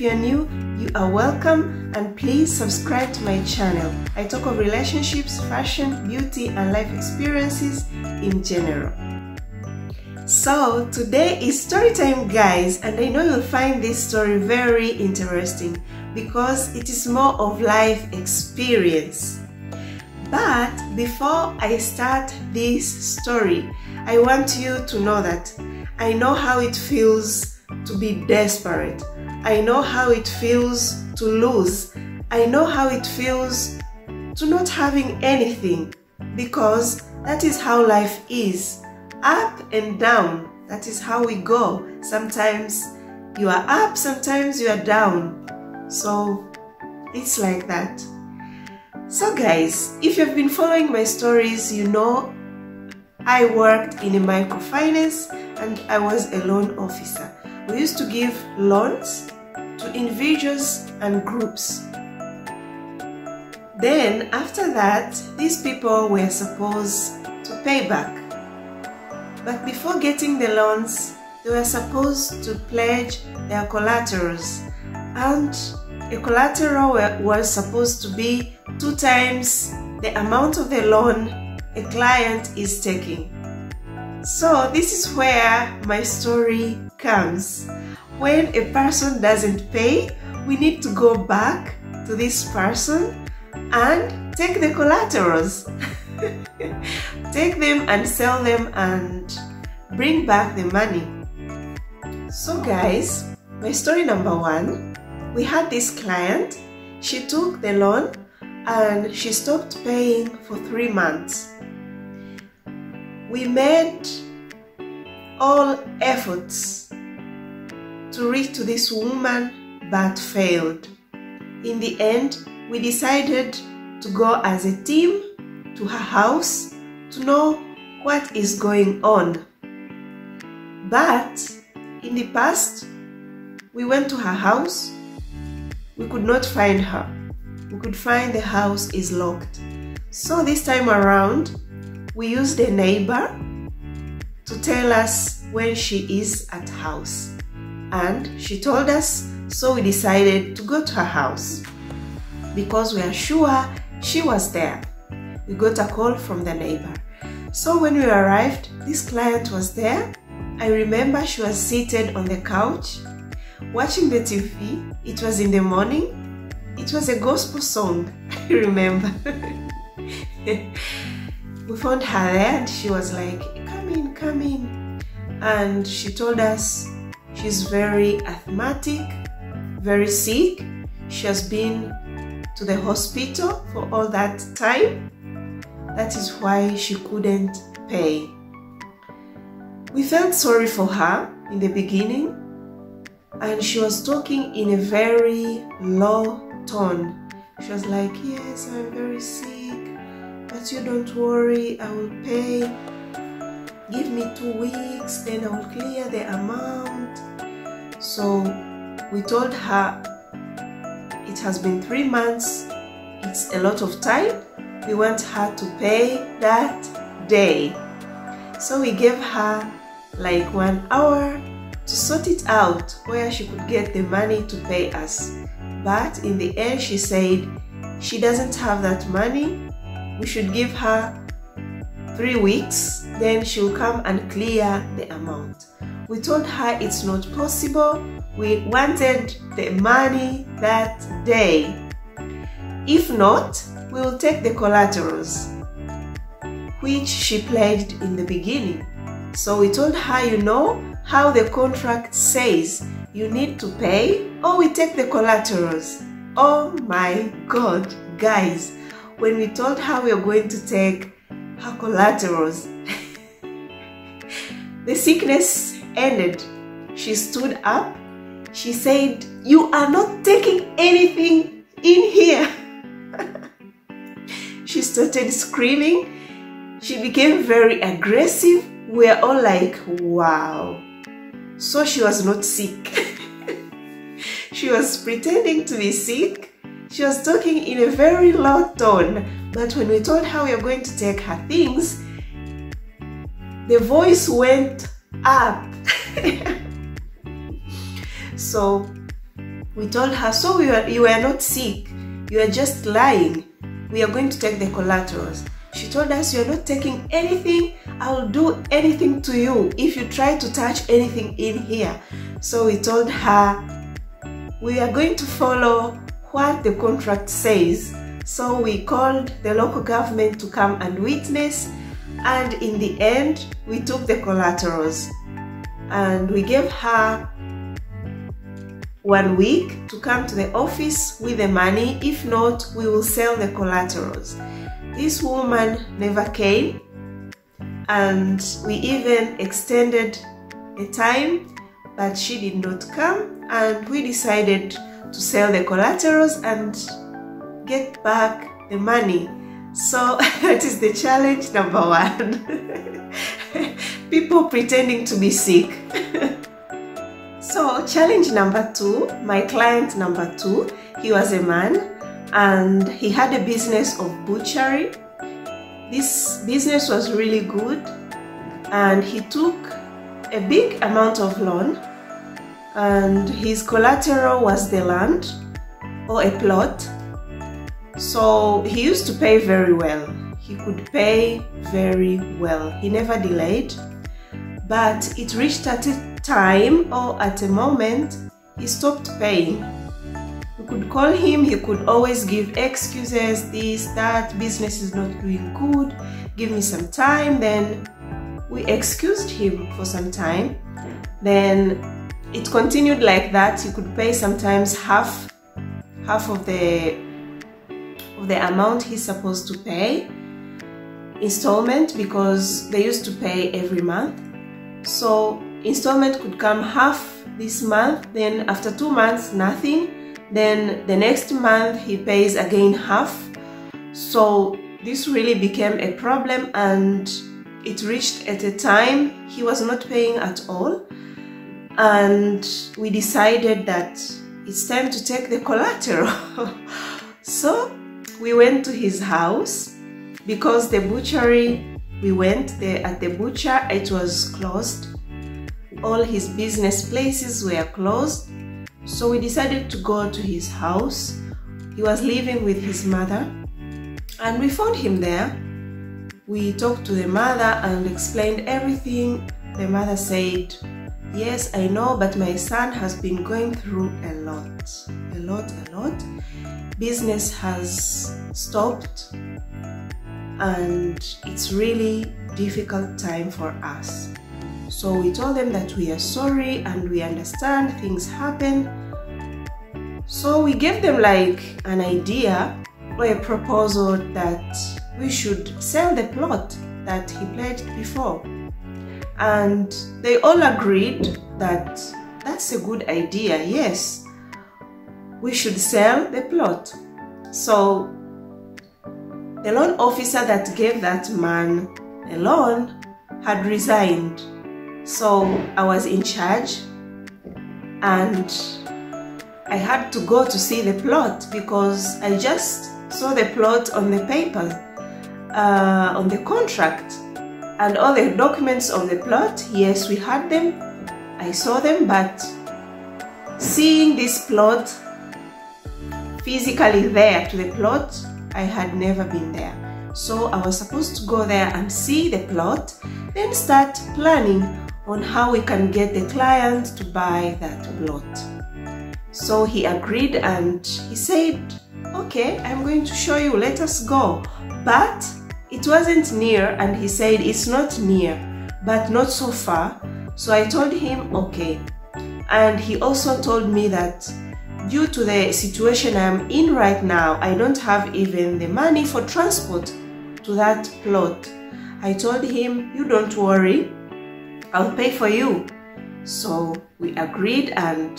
If you're new, you are welcome and please subscribe to my channel. I talk of relationships, fashion, beauty and life experiences in general. So today is story time, guys, and I know you'll find this story very interesting because it is more of life experience. But before I start this story, I want you to know that I know how it feels to be desperate. I know how it feels to lose. I know how it feels to not having anything, because that is how life is. Up and down, that is how we go. Sometimes you are up, sometimes you are down. So it's like that. So guys, if you've been following my stories, you know I worked in a microfinance and I was a loan officer. We used to give loans to individuals and groups. Then after that, these people were supposed to pay back. But before getting the loans, they were supposed to pledge their collaterals. And a collateral was supposed to be 2 times the amount of the loan a client is taking. So this is where my story comes. When a person doesn't pay, we need to go back to this person and take the collaterals. Take them and sell them and bring back the money. So guys, my story number 1, we had this client. She took the loan and she stopped paying for 3 months. We made all efforts to reach to this woman but failed. In the end, we decided to go as a team to her house to know what is going on. But in the past, we went to her house, we could not find her. We could find the house is locked. So this time around, we used a neighbor to tell us when she is at house. And she told us, so we decided to go to her house because we are sure she was there. We got a call from the neighbor. So when we arrived, this client was there. I remember she was seated on the couch watching the TV. It was in the morning. It was a gospel song, I remember. We found her there and she was like, come in. And she told us she's very asthmatic, very sick. She has been to the hospital for all that time. That is why she couldn't pay. We felt sorry for her in the beginning, and she was talking in a very low tone. She was like, yes, I'm very sick, but you don't worry, I will pay. Give me 2 weeks, then I will clear the amount. So we told her it has been 3 months, it's a lot of time. We want her to pay that day. So we gave her like 1 hour to sort it out where she could get the money to pay us. But in the end, she said she doesn't have that money. We should give her 3 weeks, then she'll come and clear the amount. We told her it's not possible. We wanted the money that day. If not, we will take the collaterals, which she pledged in the beginning. So we told her, you know how the contract says you need to pay or we take the collaterals. Oh my God, guys, when we told her we were going to take her collaterals, the sickness ended. She stood up. She said, you are not taking anything in here. She started screaming. She became very aggressive. We are all like, wow. So she was not sick. She was pretending to be sick. She was talking in a very loud tone. But when we told her we were going to take her things, the voice went up. So We told her, so you are not sick, you are just lying. We are going to take the collaterals. She told us, you are not taking anything, I will do anything to you if you try to touch anything in here. So we told her, we are going to follow what the contract says. So we called the local government to come and witness, and in the end we took the collaterals and we gave her 1 week to come to the office with the money. If not, we will sell the collaterals. This woman never came, and we even extended a time, but she did not come, and we decided to sell the collaterals and get back the money. So that is the challenge number one. People pretending to be sick. So challenge number two, my client number two, he was a man and he had a business of butchery. This business was really good and he took a big amount of loan, and his collateral was the land or a plot. So he used to pay very well. He could pay very well. He never delayed, but it reached at a time or at a moment he stopped paying. You could call him, he could always give excuses, this, that, business is not doing good, give me some time. Then we excused him for some time. Then it continued like that. He could pay sometimes half of the amount he's supposed to pay, installment, because they used to pay every month. So installment could come half this month, then after 2 months nothing, then the next month he pays again half. So this really became a problem, and it reached at a time he was not paying at all, and we decided that it's time to take the collateral. So we went to his house, because the butchery, we went there at the butcher, it was closed. All his business places were closed, so we decided to go to his house. He was living with his mother, and we found him there. We talked to the mother and explained everything. The mother said, yes, I know, but my son has been going through a lot. Business has stopped and it's really difficult time for us. So we told them that we are sorry and we understand things happen. So we gave them like an idea or a proposal that we should sell the plot that he pledged before. And they all agreed that that's a good idea. Yes, we should sell the plot. So the loan officer that gave that man the loan had resigned. So I was in charge and I had to go to see the plot, because I just saw the plot on the paper, on the contract, and all the documents of the plot. Yes, we had them, I saw them, but seeing this plot physically there to the plot, I had never been there. So I was supposed to go there and see the plot, then start planning on how we can get the client to buy that plot. So he agreed and he said, okay, I'm going to show you, let us go. But it wasn't near, and he said, it's not near, but not so far. So I told him, okay. And he also told me that due to the situation I'm in right now, I don't have even the money for transport to that plot. I told him, you don't worry, I'll pay for you. So we agreed and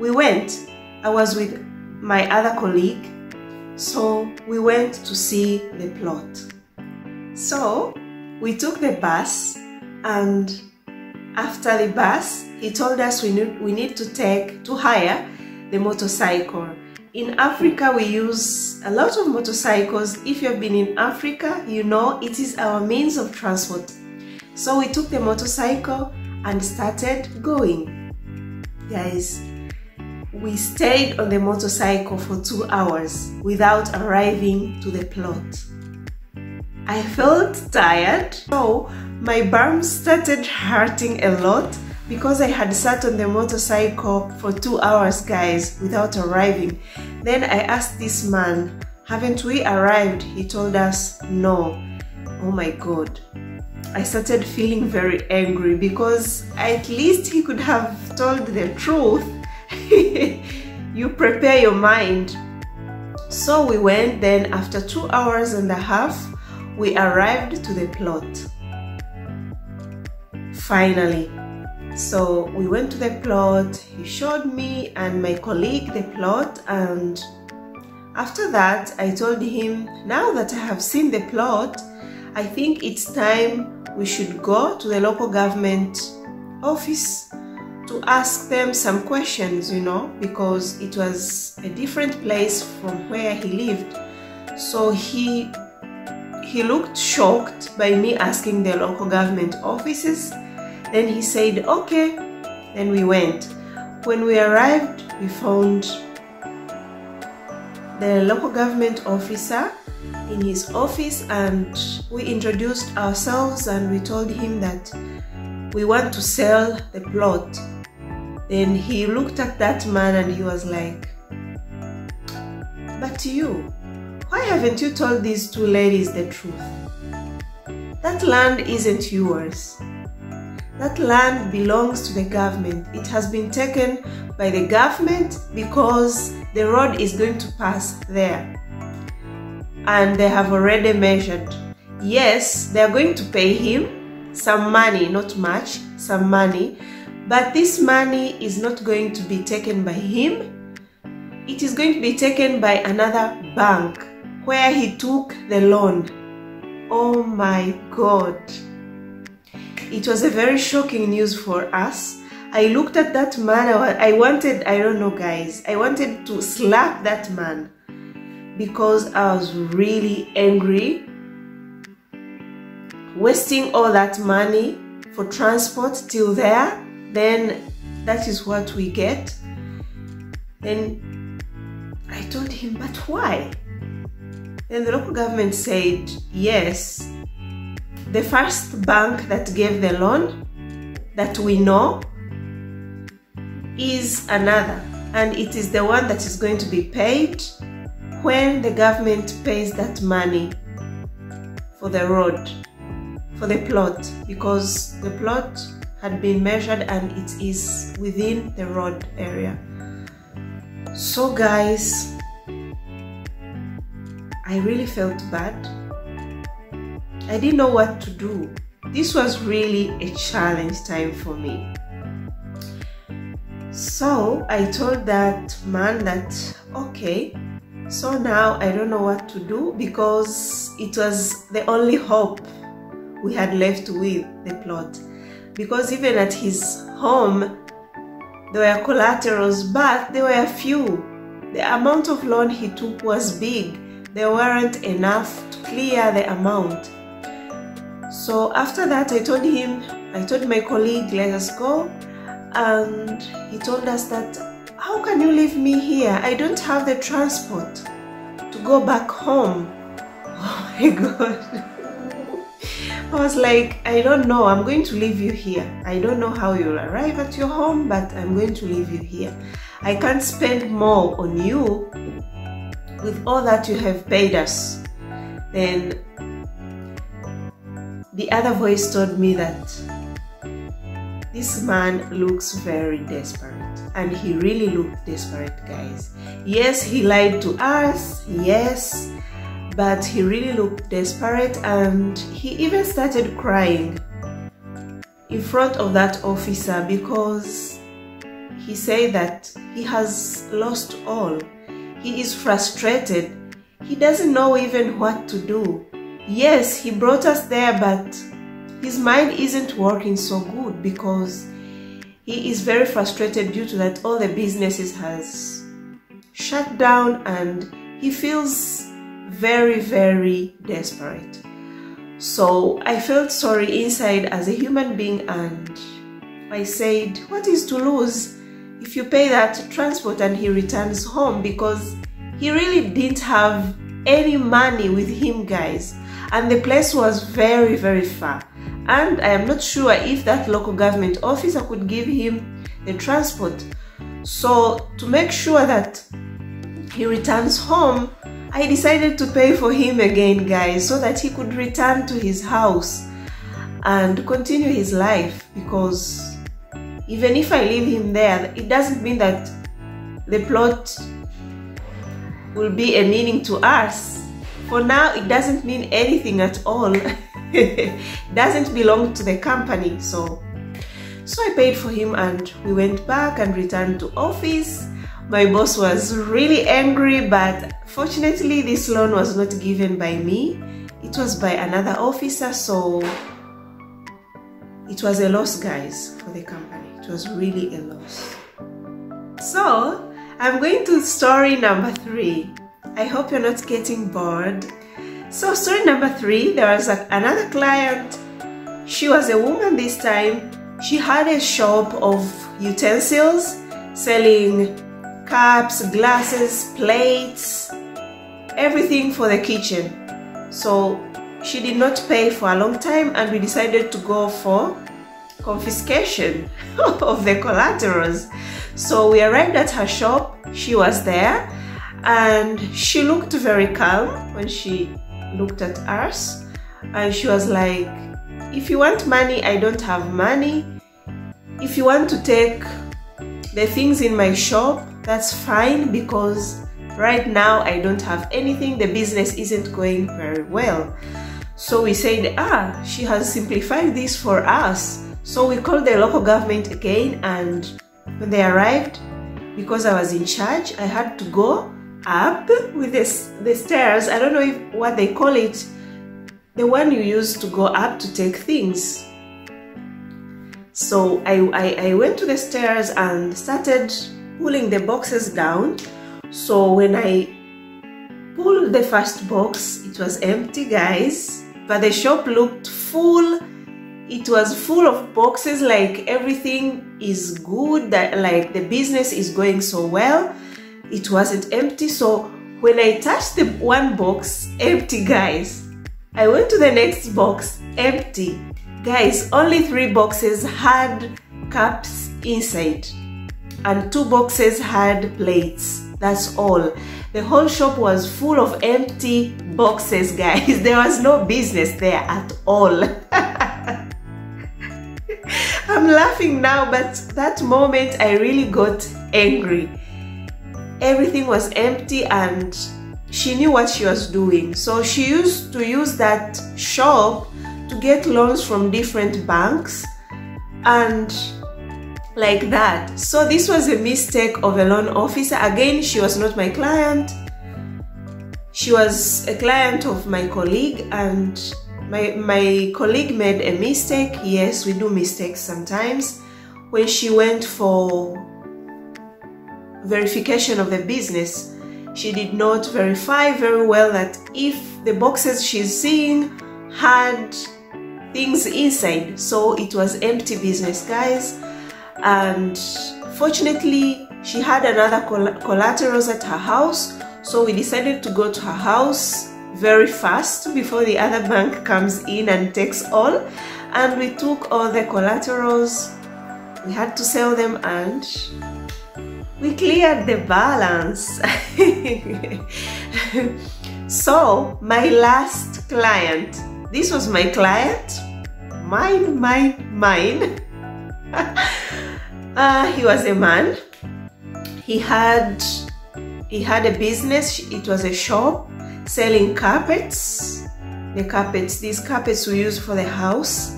we went. I was with my other colleague, so we went to see the plot. So we took the bus, and after the bus, he told us we need to hire the motorcycle. In Africa, we use a lot of motorcycles. If you have been in Africa, you know it is our means of transport. So we took the motorcycle and started going. Guys, We stayed on the motorcycle for 2 hours without arriving to the plot. I felt tired, so my bum started hurting a lot because I had sat on the motorcycle for 2 hours, guys, without arriving. Then I asked this man, "Haven't we arrived?" He told us, "No." Oh my God. I started feeling very angry because at least he could have told the truth. You prepare your mind. So we went, then after 2.5 hours, we arrived to the plot. Finally. So we went to the plot, he showed me and my colleague the plot, and after that I told him, now that I have seen the plot, I think it's time we should go to the local government office to ask them some questions, you know, because it was a different place from where he lived. So he looked shocked by me asking the local government offices. Then he said, okay. Then we went. When we arrived, we found the local government officer in his office, and we introduced ourselves and we told him that we want to sell the plot. Then he looked at that man and he was like, but you, why haven't you told these two ladies the truth? That land isn't yours. That land belongs to the government. It has been taken by the government because the road is going to pass there. And they have already measured. Yes, they are going to pay him some money, not much, some money. But this money is not going to be taken by him. It is going to be taken by another bank where he took the loan. Oh my God. It was a very shocking news for us. I looked at that man, I don't know, guys, I wanted to slap that man because I was really angry. Wasting all that money for transport till there, then that is what we get. Then I told him, but why? Then the local government said, yes, the first bank that gave the loan that we know is another, and it is the one that is going to be paid when the government pays that money for the road, for the plot, because the plot had been measured and it is within the road area. So guys, I really felt bad. I didn't know what to do. This was really a challenge time for me. So I told that man that, okay, so now I don't know what to do because it was the only hope we had left with the plot. Because even at his home, there were collaterals, but there were few. The amount of loan he took was big. There weren't enough to clear the amount. So after that, I told my colleague, let us go. And he told us that, how can you leave me here? I don't have the transport to go back home. Oh my God. I was like, I don't know. I'm going to leave you here. I don't know how you'll arrive at your home, but I'm going to leave you here. I can't spend more on you with all that you have paid us. Then the other voice told me that this man looks very desperate, and he really looked desperate, guys. Yes, he lied to us, yes, but he really looked desperate, and he even started crying in front of that officer because he said that he has lost all. He is frustrated. He doesn't know even what to do. Yes, he brought us there, but his mind isn't working so good because he is very frustrated due to that all the businesses has shut down, and he feels very, very desperate. So I felt sorry inside as a human being, and I said, what is to lose? if you pay that transport and he returns home, because he really didn't have any money with him, guys, and the place was very, very far, and I am not sure if that local government officer could give him the transport. So to make sure that he returns home, I decided to pay for him again, guys, so that he could return to his house and continue his life, because even if I leave him there, it doesn't mean that the plot will be a meaning to us. For now, it doesn't mean anything at all. It doesn't belong to the company. So I paid for him and we went back and returned to office. My boss was really angry, but fortunately this loan was not given by me. It was by another officer, so it was a loss, guys, for the company. It was really a loss. So I'm going to story number 3. I hope you're not getting bored. So story number 3, there was another client. She was a woman this time. She had a shop of utensils, selling cups, glasses, plates, everything for the kitchen. So she did not pay for a long time, and we decided to go for confiscation of the collaterals. So we arrived at her shop. She was there, and she looked very calm when she looked at us, and she was like, if you want money, I don't have money. If you want to take the things in my shop, that's fine, because right now I don't have anything. The business isn't going very well. So we said, she has simplified this for us. So we called the local government again, and when they arrived, because I was in charge, I had to go up with the stairs. I don't know if what they call it, the one you use to go up to take things. So I went to the stairs and started pulling the boxes down. So when I pulled the first box, it was empty, guys, but the shop looked full. It was full of boxes, like everything is good, that like the business is going so well. It wasn't empty. So when I touched the one box, empty, guys, I went to the next box, empty. Guys, only 3 boxes had cups inside, and 2 boxes had plates. That's all. The whole shop was full of empty boxes, guys. There was no business there at all. I'm laughing now, but that moment I really got angry. Everything was empty, and she knew what she was doing. So she used to use that shop to get loans from different banks and like that. So this was a mistake of a loan officer. Again, she was not my client. She was a client of my colleague, and my colleague made a mistake. Yes, we do mistakes sometimes. When she went for verification of the business, she did not verify very well that if the boxes she's seeing had things inside. So it was empty business, guys. And fortunately, she had another collaterals at her house, so we decided to go to her house very fast before the other bank comes in and takes all. And we took all the collaterals, we had to sell them, and we cleared the balance. So my last client, this was my client, mine. He was a man. He had a business. It was a shop selling carpets. These carpets we use for the house,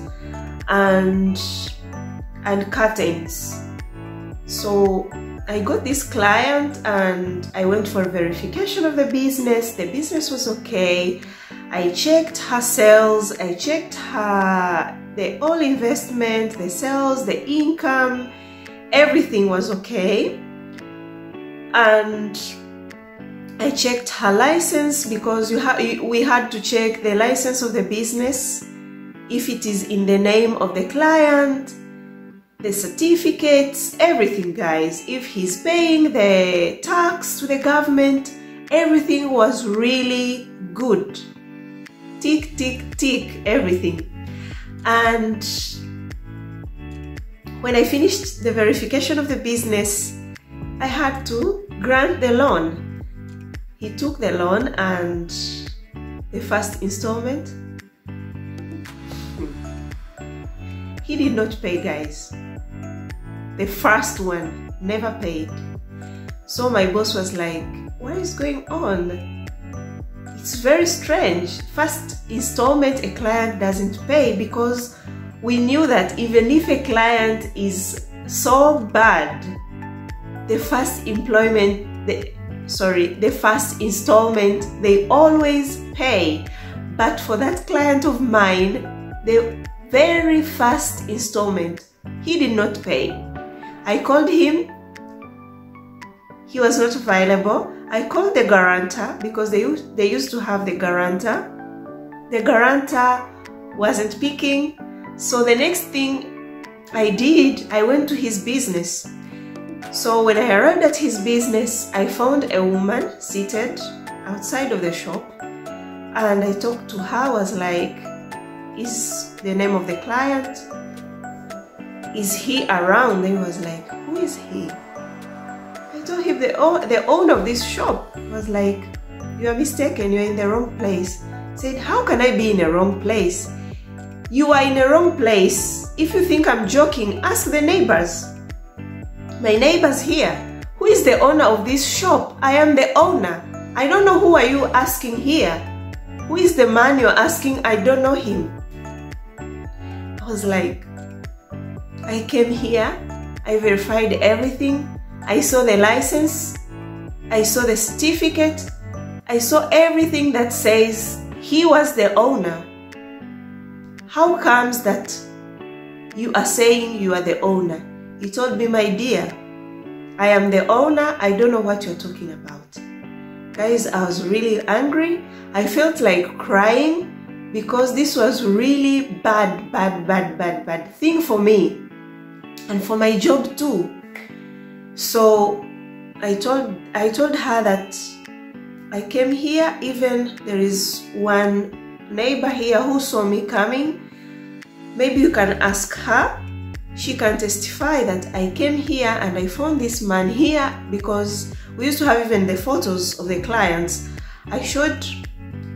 and curtains. So I got this client, and I went for verification of the business. The business was okay. I checked her sales. I checked the all investment, the sales, the income. Everything was okay. And I checked her license, because we had to check the license of the business, if it is in the name of the client, the certificates, everything, guys. If he's paying the tax to the government, everything was really good. Tick, tick, tick, everything. And when I finished the verification of the business, I had to grant the loan. He took the loan and the first installment, he did not pay, guys. The first one, never paid. So my boss was like, what is going on? It's very strange. First installment, a client doesn't pay, because we knew that even if a client is so bad, the first installment, they always pay. But for that client of mine, the very first installment, he did not pay. I called him. He was not available. I called the guarantor, because they used to have the guarantor. The guarantor wasn't picking. So the next thing I did, I went to his business. So when I arrived at his business, I found a woman seated outside of the shop, and I talked to her. I was like, is the name of the client? Is he around? And he was like, who is he? I told him the owner of this shop. I was like, you are mistaken, you are in the wrong place. I said, how can I be in the wrong place? You are in the wrong place. If you think I'm joking, ask the neighbors. My neighbors here. Who is the owner of this shop? I am the owner. I don't know who are you asking here. Who is the man you're asking? I don't know him. I was like, I came here. I verified everything. I saw the license. I saw the certificate. I saw everything that says he was the owner. How comes that you are saying you are the owner? He told me, my dear, I am the owner. I don't know what you're talking about. Guys, I was really angry. I felt like crying, because this was really bad thing for me, and for my job too. So I told her that I came here. Even there is one neighbor here who saw me coming. Maybe you can ask her. She can testify that I came here and I found this man here, because we used to have even the photos of the clients. I showed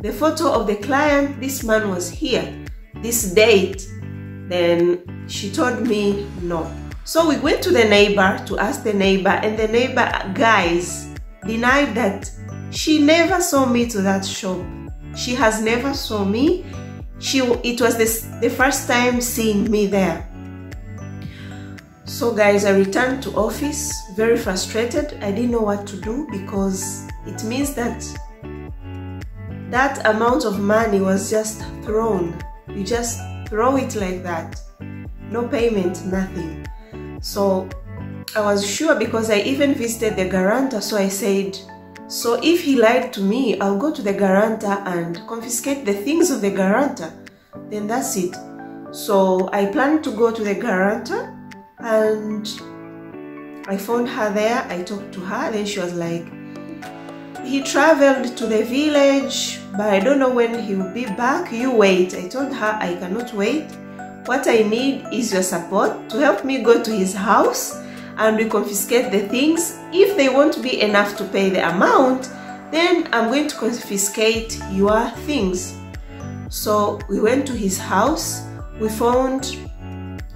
the photo of the client. This man was here, this date. Then she told me no. So we went to the neighbor to ask the neighbor, and the neighbor, guys, denied that she never saw me to that shop. She has never saw me. It was the first time seeing me there. So guys, I returned to office very frustrated. I didn't know what to do, because it means that amount of money was just thrown. You just throw it like that. No payment, nothing. So I was sure, because I even visited the guarantor. So I said, so if he lied to me, I'll go to the guarantor and confiscate the things of the guarantor. Then that's it. So I planned to go to the guarantor, and I found her there. I talked to her. Then she was like, he traveled to the village, but I don't know when he will be back. You wait. I told her, I cannot wait. What I need is your support to help me go to his house and we confiscate the things. If they won't be enough to pay the amount, then I'm going to confiscate your things. So we went to his house. We found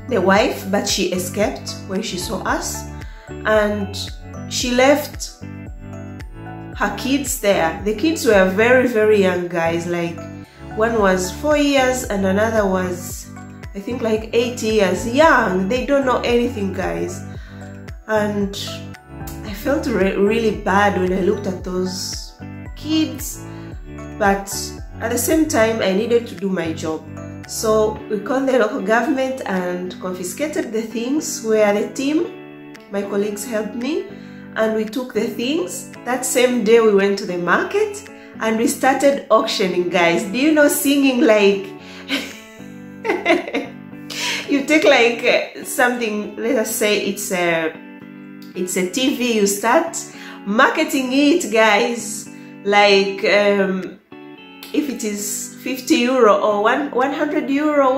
the wife, but she escaped when she saw us, and she left her kids there. The kids were very young, guys. Like, one was 4 years and another was I think like 8 years young. They don't know anything, guys. And I felt really bad when I looked at those kids, but at the same time I needed to do my job. So we called the local government and confiscated the things, where the team, my colleagues, helped me, and we took the things. That same day we went to the market and we started auctioning, guys. Do you know, singing like you take like something, let us say it's a TV, you start marketing it, guys, like if it is 50 euro or 100 euro,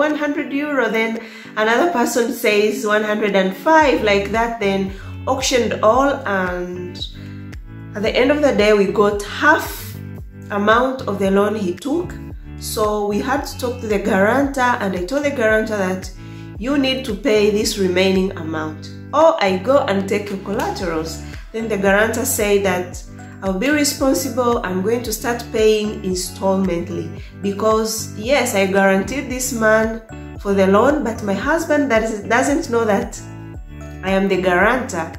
then another person says 105, like that, then auctioned all, and at the end of the day we got half amount of the loan he took. So we had to talk to the guarantor, and I told the guarantor that you need to pay this remaining amount or I go and take your collaterals. Then the guarantor said that I'll be responsible, I'm going to start paying installmentally, because yes, I guaranteed this man for the loan, but my husband doesn't know that I am the guarantor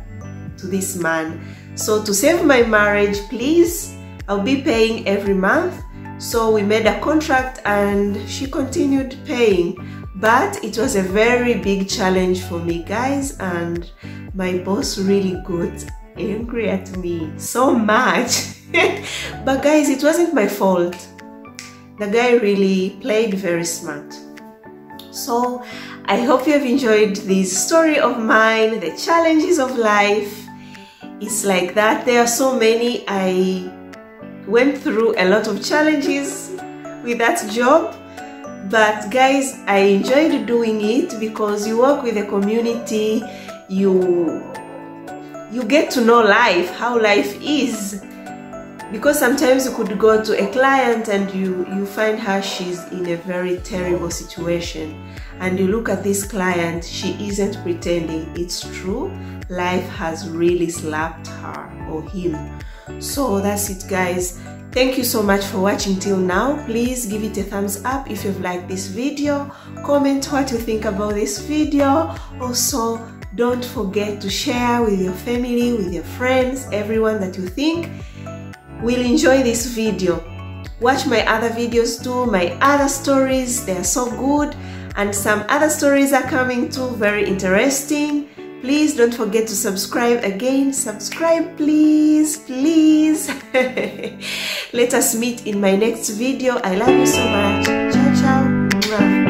to this man. So to save my marriage, please, I'll be paying every month. So we made a contract and she continued paying, but it was a very big challenge for me, guys, and my boss really got angry at me so much. But guys, it wasn't my fault. The guy really played very smart. So I hope you have enjoyed this story of mine, the challenges of life. It's like that, there are so many. I went through a lot of challenges with that job, but guys, I enjoyed doing it because you work with a community, you get to know life, how life is, because sometimes you could go to a client and you find her, she's in a very terrible situation, and you look at this client, she isn't pretending, it's true, life has really slapped her or him. So that's it, guys. Thank you so much for watching till now. Please give it a thumbs up if you've liked this video. Comment what you think about this video. Also, don't forget to share with your family, with your friends, everyone that you think will enjoy this video. Watch my other videos too, my other stories, they are so good, and some other stories are coming too, very interesting. Please don't forget to subscribe again. Subscribe, please, please. Let us meet in my next video. I love you so much. Ciao, ciao.